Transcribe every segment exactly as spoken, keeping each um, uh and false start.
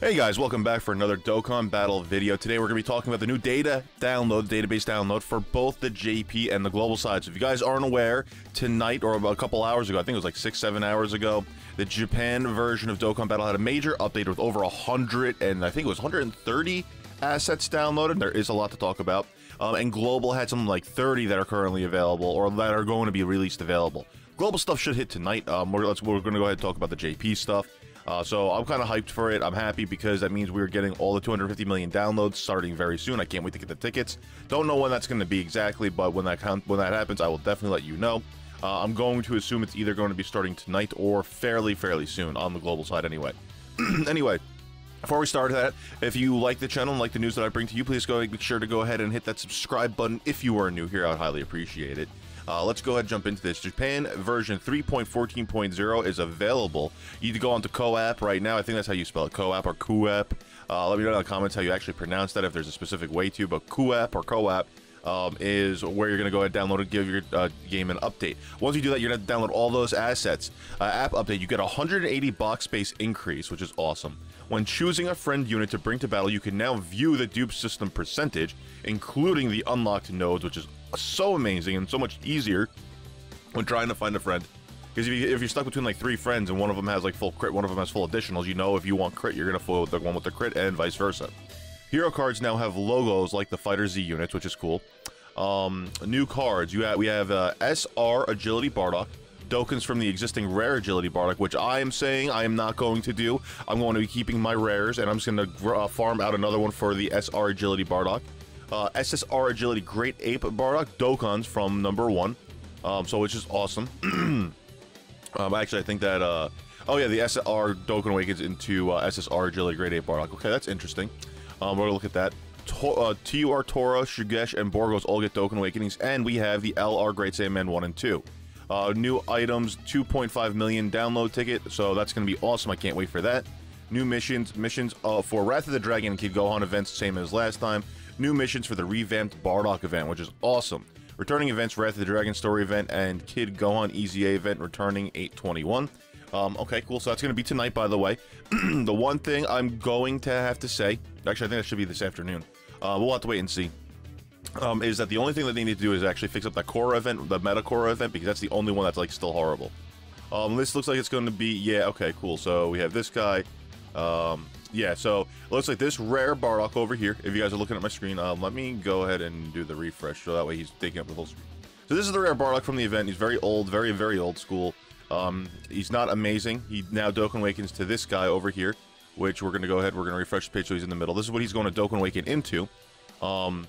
Hey guys, welcome back for another Dokkan Battle video. Today we're going to be talking about the new data download, database download for both the J P and the global side. So if you guys aren't aware, tonight or about a couple hours ago, I think it was like six, seven hours ago, the Japan version of Dokkan Battle had a major update with over a hundred and I think it was one hundred thirty assets downloaded. There is a lot to talk about. Um, and global had something like thirty that are currently available or that are going to be released available. Global stuff should hit tonight. Um, we're, let's, we're going to go ahead and talk about the J P stuff. Uh, so I'm kind of hyped for it. I'm happy because that means we're getting all the two hundred fifty million downloads starting very soon. I can't wait to get the tickets. Don't know when that's going to be exactly, but when that when that happens, I will definitely let you know. Uh, I'm going to assume it's either going to be starting tonight or fairly, fairly soon on the global side anyway. Anyway, before we start that, if you like the channel and like the news that I bring to you, please go make sure to go ahead and hit that subscribe button if you are new here. I would highly appreciate it. Uh, let's go ahead and jump into this. Japan version three point fourteen point zero is available. You need to go onto CoAP right now. I think that's how you spell it, CoAP or KUAP. Uh, let me know in the comments how you actually pronounce that if there's a specific way to, but KUAP or CoAP um, is where you're going to go ahead and download and give your uh, game an update. Once you do that, you're going to download all those assets. Uh, app update, you get one hundred eighty box space increase, which is awesome. When choosing a friend unit to bring to battle, you can now view the dupe system percentage, including the unlocked nodes, which is so amazing and so much easier when trying to find a friend, because if, you, if you're stuck between like three friends and one of them has like full crit, one of them has full additionals, you know if you want crit, you're gonna foil the one with the crit and vice versa. Hero cards now have logos like the FighterZ units, which is cool. Um, new cards, you have, we have uh, S R Agility Bardock, Dokens from the existing rare Agility Bardock, which I am saying I am not going to do. I'm going to be keeping my rares and I'm just gonna uh, farm out another one for the S R Agility Bardock. Uh, S S R Agility Great Ape Bardock, Dokkan's from number one, um, so which is awesome. um, actually, I think that, uh, oh yeah, the S S R Dokkan awakens into uh, S S R Agility Great Ape Bardock. Okay, that's interesting. Um, we're going to look at that. To uh, T U R Tora, Shugesh, and Borgos all get Dokkan awakenings, and we have the L R Great Saiyaman one and two. Uh, new items, two point five million download ticket, so that's going to be awesome. I can't wait for that. New missions, missions uh, for Wrath of the Dragon and Kid Gohan events, same as last time. New missions for the revamped Bardock event, which is awesome. Returning events, Wrath of the Dragon Story event and Kid Gohan E Z A event returning eight twenty-one. Um, okay, cool. So that's going to be tonight, by the way. The one thing I'm going to have to say, actually, I think that should be this afternoon. Uh, we'll have to wait and see. Um, is that the only thing that they need to do is actually fix up that Korra event, the meta Korra event, because that's the only one that's like still horrible. Um, this looks like it's going to be, yeah, okay, cool. So we have this guy. Um... Yeah, so it looks like this rare Bardock over here. If you guys are looking at my screen, um, let me go ahead and do the refresh so that way he's taking up the whole screen. So this is the rare Bardock from the event. He's very old, very, very old school. Um, he's not amazing. He now Dokkan awakens to this guy over here, which we're going to go ahead. We're going to refresh the page so he's in the middle. This is what he's going to Dokkan awaken into. Um,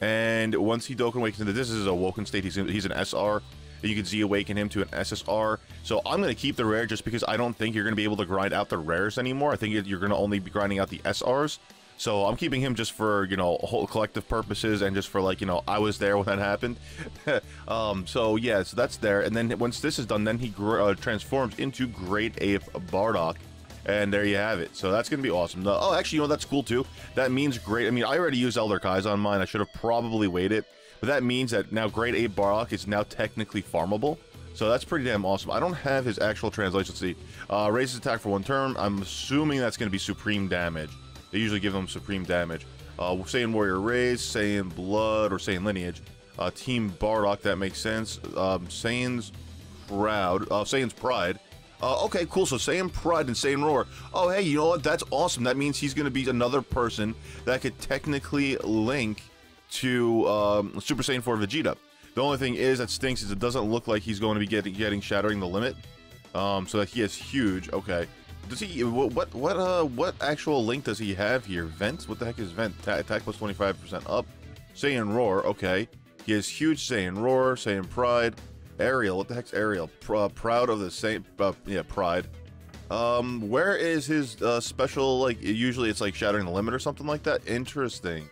and once he Dokkan awakens into this, this is a woken state. He's, he's an S R. You can Z awaken him to an S S R. So I'm going to keep the rare just because I don't think you're going to be able to grind out the rares anymore. I think you're going to only be grinding out the S Rs. So I'm keeping him just for, you know, whole collective purposes and just for like, you know, I was there when that happened. um, so yeah, so that's there. And then once this is done, then he uh, transforms into Great Ape Bardock. And there you have it. So that's going to be awesome. The, oh, actually, you know, that's cool too. That means great. I mean, I already used Elder Kai's on mine. I should have probably waited. But that means that now Great Ape Bardock is now technically farmable. So that's pretty damn awesome. I don't have his actual translation. Let's see. Uh, raises attack for one turn. I'm assuming that's going to be supreme damage. They usually give them supreme damage. Uh, Saiyan Warrior Raise, Saiyan Blood, or Saiyan Lineage. Uh, Team Bardock, that makes sense. Um, Saiyan's Proud. Uh, Saiyan's Pride. Uh, okay, cool. So Saiyan Pride and Saiyan Roar. Oh, hey, you know what? That's awesome. That means he's going to be another person that could technically link to um, Super Saiyan four Vegeta. The only thing is that stinks is it doesn't look like he's going to be getting getting Shattering the Limit. Um, so that he is huge. Okay, does he? What what uh what actual link does he have here? Vents? What the heck is vent? Ta attack plus twenty-five percent up. Saiyan Roar. Okay, he is huge. Saiyan Roar. Saiyan Pride. Ariel. What the heck's Ariel? Pr uh, proud of the Saiyan. Uh, yeah, Pride. Um, where is his uh, special? Like usually it's like Shattering the Limit or something like that. Interesting.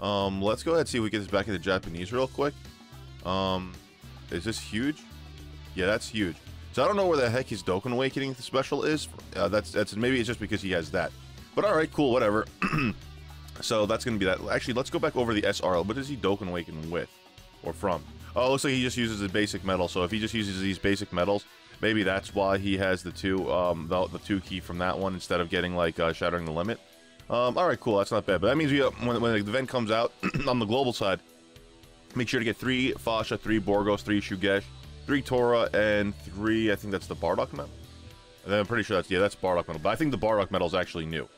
Um, let's go ahead and see if we get this back into Japanese real quick. Um, is this huge? Yeah, that's huge. So I don't know where the heck his Dokkan Awakening special is. Uh, that's, that's, maybe it's just because he has that. But alright, cool, whatever. So that's going to be that. Actually, let's go back over the S R. What does he Dokkan Awaken with? Or from? Oh, it looks like he just uses the basic metal. So if he just uses these basic metals, maybe that's why he has the two, um, the, the two key from that one instead of getting like uh, Shattering the Limit. Um, all right, cool. That's not bad. But that means we uh, when, when the event comes out on the global side, make sure to get three Fasha, three Borgos, three Shugesh, three Tora, and three. I think that's the Bardock metal. And then I'm pretty sure that's yeah, that's Bardock metal. But I think the Bardock metal is actually new.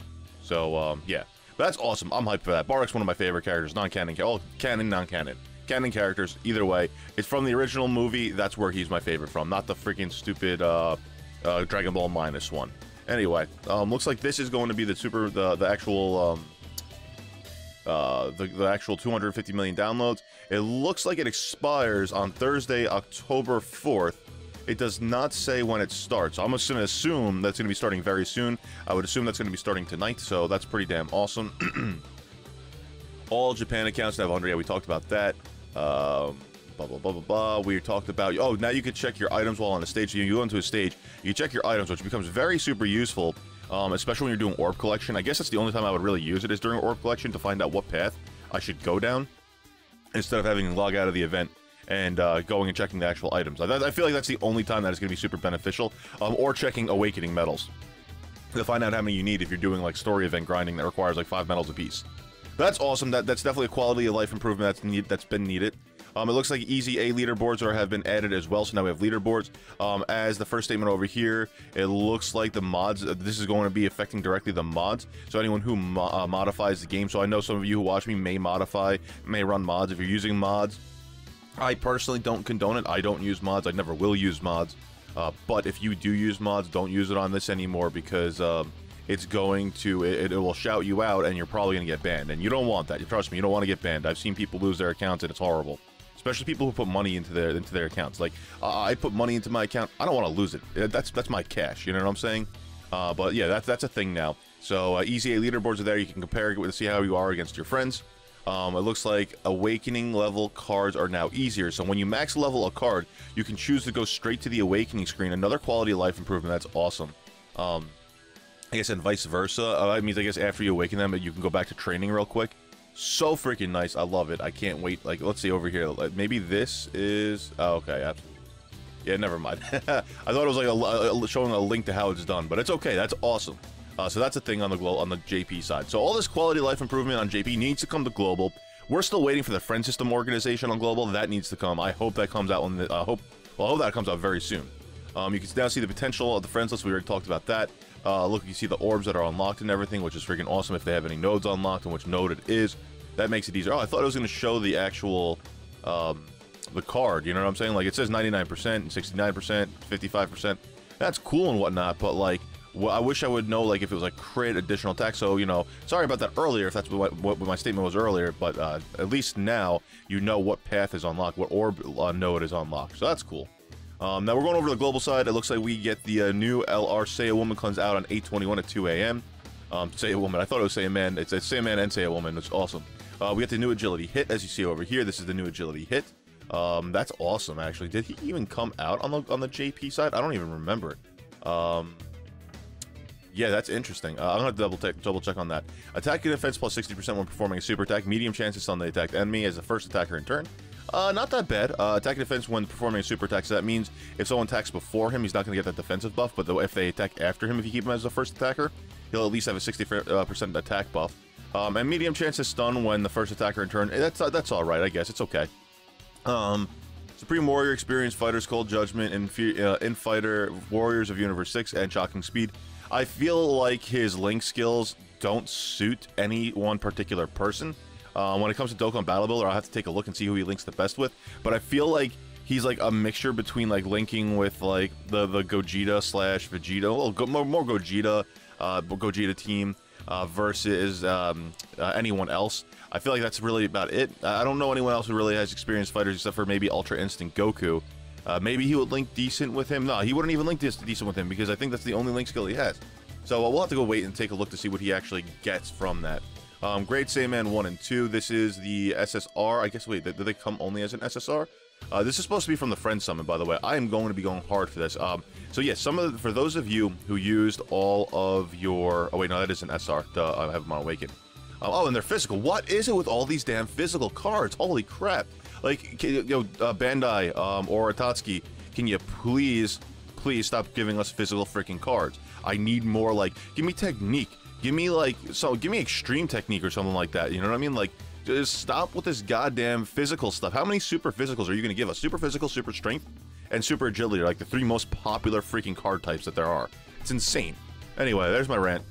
So um, yeah. But that's awesome. I'm hyped for that. Bardock's one of my favorite characters. Non-canon, all canon, non-canon, canon characters. Either way, it's from the original movie. That's where he's my favorite from, not the freaking stupid uh, uh, Dragon Ball Minus one. Anyway, um, looks like this is going to be the super the the actual um, uh, the the actual two hundred fifty million downloads. It looks like it expires on Thursday, October fourth. It does not say when it starts. I'm just gonna assume that's gonna be starting very soon. I would assume that's gonna be starting tonight, so that's pretty damn awesome. All Japan accounts have one hundred. Yeah, we talked about that. Um, blah, blah, blah, blah, blah. We talked about, oh, now you can check your items while on the stage. You go into a stage, you check your items, which becomes very super useful, um, especially when you're doing orb collection. I guess that's the only time I would really use it is during orb collection to find out what path I should go down instead of having to log out of the event and uh, going and checking the actual items. I, I feel like that's the only time that is going to be super beneficial, um, or checking Awakening medals to find out how many you need if you're doing like story event grinding that requires like five medals apiece. That's awesome. That that's definitely a quality of life improvement that's need, that's been needed. Um, it looks like Easy A leaderboards are have been added as well, so now we have leaderboards. Um, as the first statement over here, it looks like the mods, uh, this is going to be affecting directly the mods, so anyone who mo uh, modifies the game. So I know some of you who watch me may modify, may run mods. If you're using mods, I personally don't condone it. I don't use mods. I never will use mods. Uh, but if you do use mods, don't use it on this anymore because um, it's going to, it, it will shout you out and you're probably going to get banned. And you don't want that. Trust me, you don't want to get banned. I've seen people lose their accounts and it's horrible. Especially people who put money into their into their accounts. Like, uh, I put money into my account. I don't want to lose it. That's that's my cash. You know what I'm saying? Uh, but yeah, that's, that's a thing now. So uh, E Z A leaderboards are there. You can compare it, see how you are against your friends. Um, it looks like Awakening level cards are now easier, so when you max level a card, you can choose to go straight to the Awakening screen. Another quality of life improvement, that's awesome. Um, I guess, and vice versa. Uh, it means, I guess, after you awaken them, you can go back to training real quick. So freaking nice, I love it. I can't wait. Like, let's see over here. Like, maybe this is... Oh, okay, absolutely. Yeah, never mind. I thought it was like a, a, showing a link to how it's done, but it's okay, that's awesome. Uh, so that's a thing on the on the J P side. So all this quality of life improvement on J P needs to come to global. We're still waiting for the friend system organization on global. That needs to come. I hope that comes out on the, I hope well I hope that comes out very soon. Um, you can now see the potential of the friends list. We already talked about that. Uh, look, you see the orbs that are unlocked and everything, which is freaking awesome. If they have any nodes unlocked and which node it is, that makes it easier. Oh, I thought it was going to show the actual um, the card. You know what I'm saying? Like it says ninety-nine percent, and sixty-nine percent, fifty-five percent. That's cool and whatnot, but like. Well, I wish I would know, like, if it was a like, crit, additional attack, so, you know, sorry about that earlier, if that's what, what, what my statement was earlier, but uh, at least now you know what path is unlocked, what orb uh, node is unlocked, so that's cool. Um, now, we're going over to the global side. It looks like we get the uh, new L R Saiya Woman cleanse out on eight twenty-one at two A M Um, Saiya Woman, I thought it was Saiya Man, it's, it's Saiya Man and Saiya Woman, it's awesome. Uh, we get the new agility hit, as you see over here, this is the new agility hit. Um, that's awesome, actually. Did he even come out on the, on the J P side? I don't even remember it. Um... Yeah, that's interesting. Uh, I'm gonna double check, double check on that. Attack and defense plus sixty percent when performing a super attack. Medium chances on the attacked enemy as the first attacker in turn. Uh, not that bad. Uh, attack and defense when performing a super attack. So that means if someone attacks before him, he's not gonna get that defensive buff. But if they attack after him, if you keep him as the first attacker, he'll at least have a sixty percent attack buff. Um, and medium chances stun when the first attacker in turn. That's that's all right, I guess. It's okay. Um. Supreme Warrior Experience, Fighters Cold Judgment, and uh, in-fighter Warriors of Universe six, and Shocking Speed. I feel like his Link skills don't suit any one particular person. Uh, when it comes to Dokkan Battle Builder, I'll have to take a look and see who he links the best with. But I feel like he's like a mixture between like linking with like the, the Gogeta slash Vegito, well, more, more Gogeta, uh, Gogeta team uh, versus um, uh, anyone else. I feel like that's really about it. I don't know anyone else who really has experienced fighters except for maybe Ultra Instinct Goku. Uh, maybe he would link decent with him. No, he wouldn't even link this decent with him because I think that's the only link skill he has. So uh, we'll have to go wait and take a look to see what he actually gets from that. Um, Great Saiyaman one and two. This is the S S R. I guess, wait, did they come only as an S S R? Uh, this is supposed to be from the Friend Summon, by the way. I am going to be going hard for this. Um, so yeah, some of the, for those of you who used all of your... Oh wait, no, that is an S R. Duh, I have them on Awaken. Oh, and they're physical. What is it with all these damn physical cards? Holy crap. Like, you know, uh, Bandai um, or Otatsuki, can you please, please stop giving us physical freaking cards? I need more, like, give me technique. Give me, like, so give me extreme technique or something like that. You know what I mean? Like, just stop with this goddamn physical stuff. How many super physicals are you going to give us? Super physical, super strength, and super agility are like the three most popular freaking card types that there are. It's insane. Anyway, there's my rant.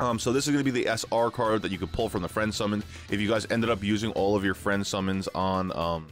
Um, so this is going to be the S R card that you could pull from the friend summons. If you guys ended up using all of your friend summons on um,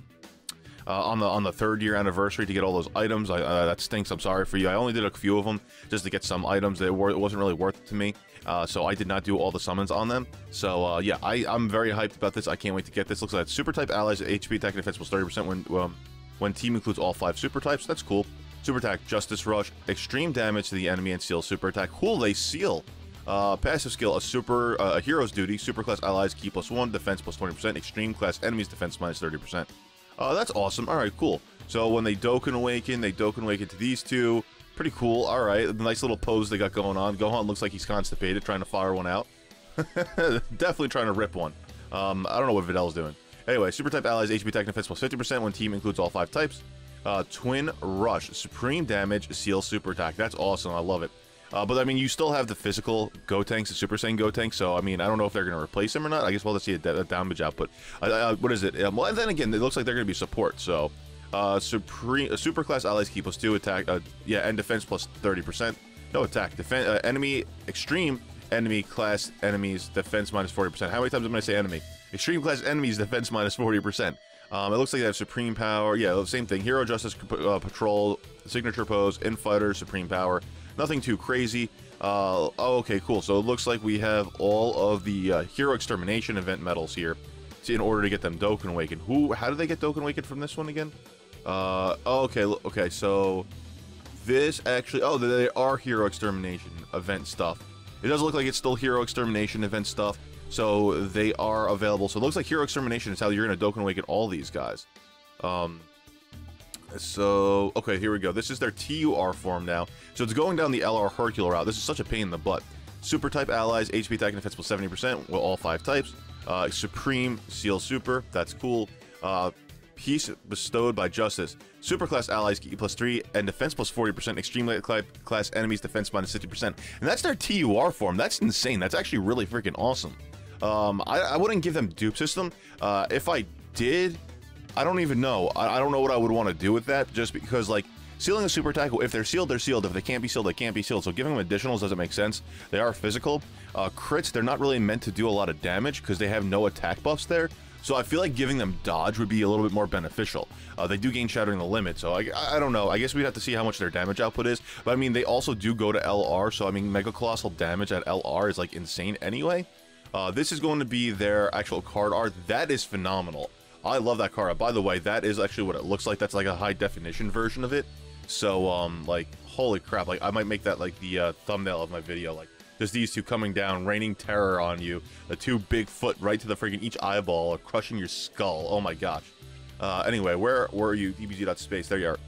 uh, on the on the third year anniversary to get all those items, I, uh, that stinks. I'm sorry for you. I only did a few of them just to get some items that were, it wasn't really worth it to me. Uh, so I did not do all the summons on them. So uh, yeah, I, I'm very hyped about this. I can't wait to get this. Looks like super type allies H P attack and defense plus thirty percent when um, when team includes all five super types. That's cool. Super attack, justice rush, extreme damage to the enemy, and seal super attack. Cool, they seal. Uh, passive skill, a super uh, a hero's duty. Super class allies key plus one, defense plus twenty percent. Extreme class enemies defense minus thirty percent. Uh, that's awesome. All right, cool. So when they Dokkan awaken, they Dokkan awaken to these two. Pretty cool. All right, nice little pose they got going on. Gohan looks like he's constipated, trying to fire one out. Definitely trying to rip one. Um, I don't know what Videl's doing. Anyway, super type allies, H P attack and defense plus fifty percent when team includes all five types. Uh, twin rush, supreme damage, seal super attack. That's awesome. I love it. Uh, but I mean, you still have the physical Gotenks, the Super Saiyan Gotenks. So I mean, I don't know if they're going to replace him or not. I guess we'll have to see a, a damage output. Uh, uh, what is it? Um, well, and then again, it looks like they're going to be support. So. Uh, supreme, uh, super class allies key plus two attack, uh, yeah, and defense plus thirty percent. No attack, defense, uh, enemy, extreme enemy class enemies, defense minus forty percent. How many times am I going to say enemy? Extreme class enemies, defense minus forty percent. Um, it looks like they have supreme power. Yeah, same thing. Hero Justice uh, Patrol, signature pose, infighter, supreme power. Nothing too crazy. Uh, oh, okay, cool. So it looks like we have all of the uh, hero extermination event medals here in order to get them Dokkan awakened. Who? How do they get Dokkan awakened from this one again? Uh, oh, okay, okay, so this actually, oh, they are Hero Extermination event stuff. It does look like it's still Hero Extermination event stuff, so they are available. So it looks like Hero Extermination is how you're going to Dokkan awaken all these guys. Um, so, okay, here we go. This is their T U R form now. So it's going down the L R Hercule route. This is such a pain in the butt. Super type allies, H P attack and defense plus seventy percent, with all five types. Uh, Supreme, Seal Super, that's cool. Uh... Peace bestowed by justice. Superclass allies get plus three and defense plus forty percent. Extreme class enemies defense minus fifty percent. And that's their T U R form. That's insane. That's actually really freaking awesome. Um, I, I wouldn't give them dupe system. Uh, if I did, I don't even know. I, I don't know what I would want to do with that, just because, like, sealing a super attack, if they're sealed, they're sealed. If they can't be sealed, they can't be sealed. So giving them additionals doesn't make sense. They are physical. Uh, crits, they're not really meant to do a lot of damage because they have no attack buffs there. So I feel like giving them dodge would be a little bit more beneficial. Uh, they do gain Shattering the Limit, so I, I don't know. I guess we'd have to see how much their damage output is. But I mean, they also do go to L R, so I mean, Mega Colossal damage at L R is like insane anyway. Uh, this is going to be their actual card art. That is phenomenal. I love that card art. By the way, that is actually what it looks like. That's like a high definition version of it. So, um, like, holy crap. Like, I might make that like the uh, thumbnail of my video. Like, just these two coming down, raining terror on you. The two big foot right to the freaking each eyeball, or crushing your skull. Oh my gosh. Uh, anyway, where were you? D B G dot space. There you are.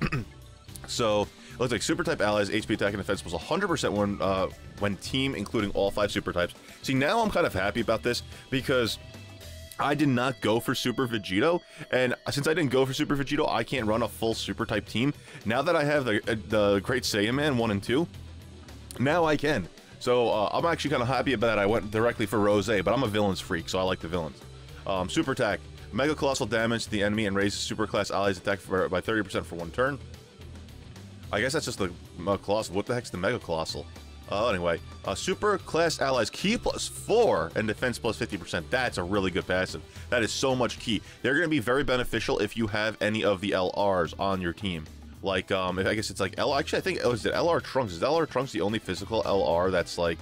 So, it looks like super type allies, H P attack and defense plus one hundred percent when, uh, when team, including all five super types. See, now I'm kind of happy about this because I did not go for Super Vegito, and since I didn't go for Super Vegito, I can't run a full super type team. Now that I have the, uh, the Great Saiyaman one and two, now I can. So, uh, I'm actually kind of happy about that. I went directly for Rose, but I'm a villains freak, so I like the villains. Um, super attack. Mega Colossal damage to the enemy and raises super class allies attack for, by thirty percent for one turn. I guess that's just the uh, Colossal. What the heck's the Mega Colossal? Uh, anyway, uh, super class allies key plus four and defense plus fifty percent. That's a really good passive. That is so much key. They're going to be very beneficial if you have any of the L Rs on your team. Like, um, I guess it's like L R. Actually, I think, oh, is it L R Trunks? Is L R Trunks the only physical L R that's, like,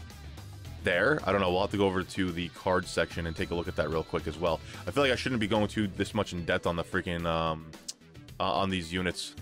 there? I don't know. We'll have to go over to the card section and take a look at that real quick as well. I feel like I shouldn't be going too this much in depth on the freaking, um, uh, on these units.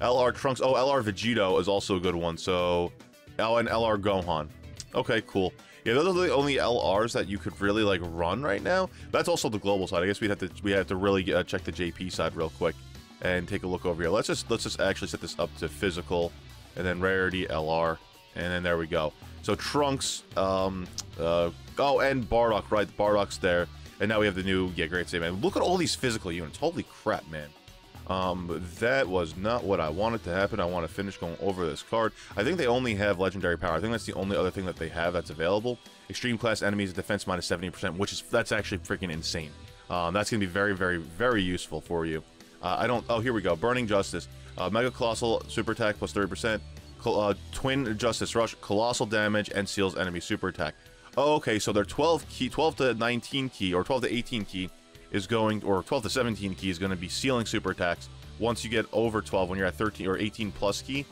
L R Trunks. Oh, L R Vegito is also a good one. So, oh, and L R Gohan. Okay, cool. Yeah, those are the only L Rs that you could really, like, run right now. That's also the global side. I guess we'd have to, we have to really uh, check the J P side real quick. And take a look over here. Let's just let's just actually set this up to physical, and then rarity L R, and then there we go. So Trunks, um, uh, oh, and Bardock, right? Bardock's there. And now we have the new, yeah, Great Saiyaman. Look at all these physical units. Holy crap, man. Um, that was not what I wanted to happen. I want to finish going over this card. I think they only have legendary power. I think that's the only other thing that they have that's available. Extreme class enemies, defense minus seventy percent, which is, that's actually freaking insane. Um, that's going to be very, very, very useful for you. Uh, I don't, oh, here we go. Burning Justice. Uh, Mega Colossal, super attack plus thirty percent. Uh, Twin Justice Rush, colossal damage, and seals enemy super attack. Oh, okay, so their twelve key, twelve to nineteen key, or twelve to eighteen key is going, or twelve to seventeen key is going to be sealing super attacks. Once you get over twelve, when you're at thirteen or eighteen plus key,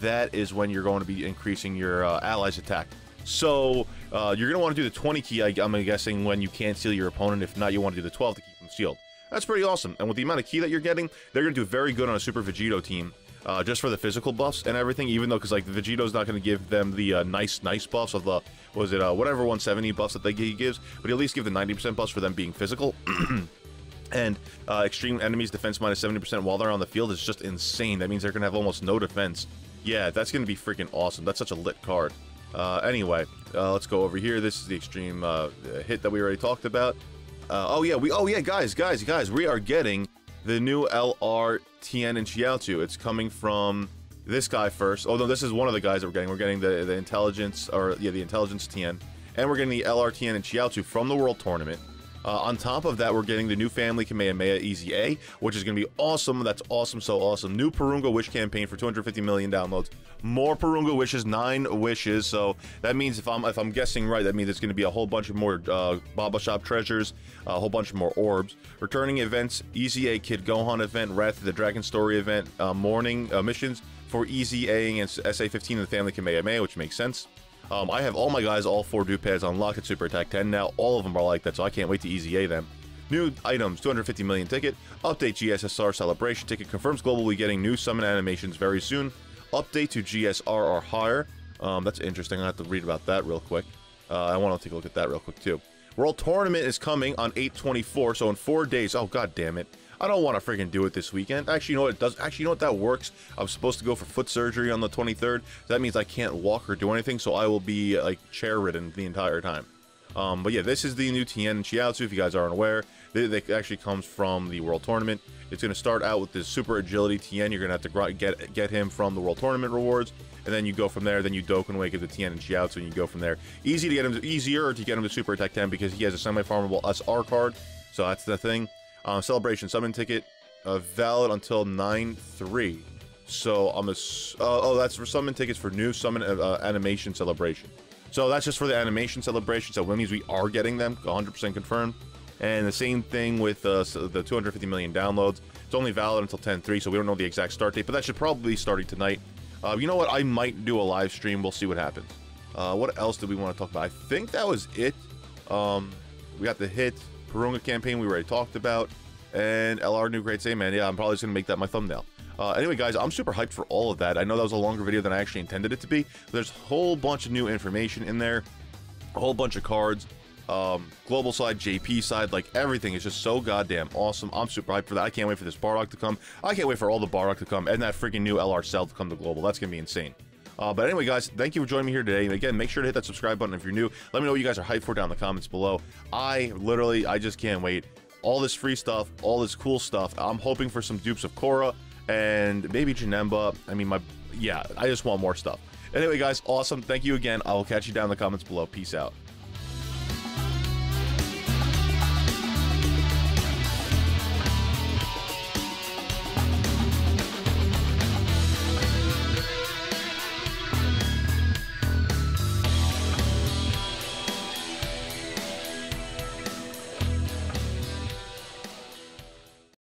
that is when you're going to be increasing your uh, allies attack. So uh, you're going to want to do the twenty key, I, I'm guessing, when you can't seal your opponent. If not, you want to do the twelve to keep them sealed. That's pretty awesome. And with the amount of key that you're getting, they're going to do very good on a Super Vegito team. Uh, just for the physical buffs and everything, even though, because, like, the Vegito's not going to give them the uh, nice, nice buffs of the, what was it, uh, whatever one seventy buffs that they, he gives, but he at least give the ninety percent buffs for them being physical. And uh, extreme enemies, defense minus seventy percent while they're on the field is just insane. That means they're going to have almost no defense. Yeah, that's going to be freaking awesome. That's such a lit card. Uh, anyway, uh, let's go over here. This is the extreme uh, hit that we already talked about. Uh, oh, yeah, we, oh, yeah, guys, guys, guys, we are getting the new L R, Tien, and Chiaotzu. It's coming from this guy first. Oh no, this is one of the guys that we're getting. We're getting the, the intelligence, or yeah, the intelligence Tien. And we're getting the L R, Tien, and Chiaotzu from the World Tournament. Uh, on top of that, we're getting the new Family Kamehameha Easy A, which is going to be awesome. That's awesome, so awesome. New Purunga Wish campaign for two hundred fifty million downloads. More Purunga Wishes, nine wishes. So that means, if I'm if I'm guessing right, that means it's going to be a whole bunch of more uh, Baba Shop treasures, a whole bunch of more orbs. Returning events, Easy A Kid Gohan event, Wrath of the Dragon story event, uh, morning uh, missions for Easy A and S A fifteen and the Family Kamehameha, which makes sense. Um, I have all my guys, all four dupads unlocked at Super Attack ten now. All of them are like that, so I can't wait to E Z A them. New items, two hundred fifty million ticket. Update G S S R Celebration ticket. Confirms Global will be getting new summon animations very soon. Update to G S R or higher. Um, that's interesting. I'll have to read about that real quick. Uh, I want to take a look at that real quick, too. World Tournament is coming on eight twenty-four, so in four days. Oh, god damn it. I don't want to freaking do it this weekend. Actually, you know what? It does. Actually, you know what? That works. I'm supposed to go for foot surgery on the twenty-third. That means I can't walk or do anything, so I will be, like, chair-ridden the entire time. Um, but yeah, this is the new Tien and Chiaotzu, if you guys aren't aware. They, they actually comes from the World Tournament. It's going to start out with this super agility Tien. You're going to have to get get him from the World Tournament rewards, and then you go from there. Then you Dokkan Wake at the Tien and Chiaotzu, and you go from there. Easy to get him to, easier to get him to Super Attack ten because he has a semi-farmable S R card, so that's the thing. Um, Celebration Summon Ticket, uh, valid until nine three. So, I'm a, uh, oh, that's for Summon Tickets for new Summon uh, Animation Celebration. So, that's just for the Animation Celebration, so that means we are getting them, one hundred percent confirmed. And the same thing with uh, the two hundred fifty million downloads. It's only valid until ten three, so we don't know the exact start date, but that should probably be starting tonight. Uh, you know what? I might do a live stream. We'll see what happens. Uh, what else did we want to talk about? I think that was it. Um, we got the hit. Purunga campaign we already talked about, and L R New Great Saiyaman. Yeah, I'm probably just going to make that my thumbnail. Uh, anyway, guys, I'm super hyped for all of that. I know that was a longer video than I actually intended it to be. There's a whole bunch of new information in there, a whole bunch of cards, um, global side, J P side, like everything is just so goddamn awesome. I'm super hyped for that. I can't wait for this Bardock to come. I can't wait for all the Bardock to come, and that freaking new L R Cell to come to global. That's going to be insane. Uh, but anyway, guys, thank you for joining me here today. And again, make sure to hit that subscribe button if you're new. Let me know what you guys are hyped for down in the comments below. I literally, I just can't wait. All this free stuff, all this cool stuff. I'm hoping for some dupes of Korra and maybe Janemba. I mean, my, yeah, I just want more stuff. Anyway, guys, awesome. Thank you again. I will catch you down in the comments below. Peace out.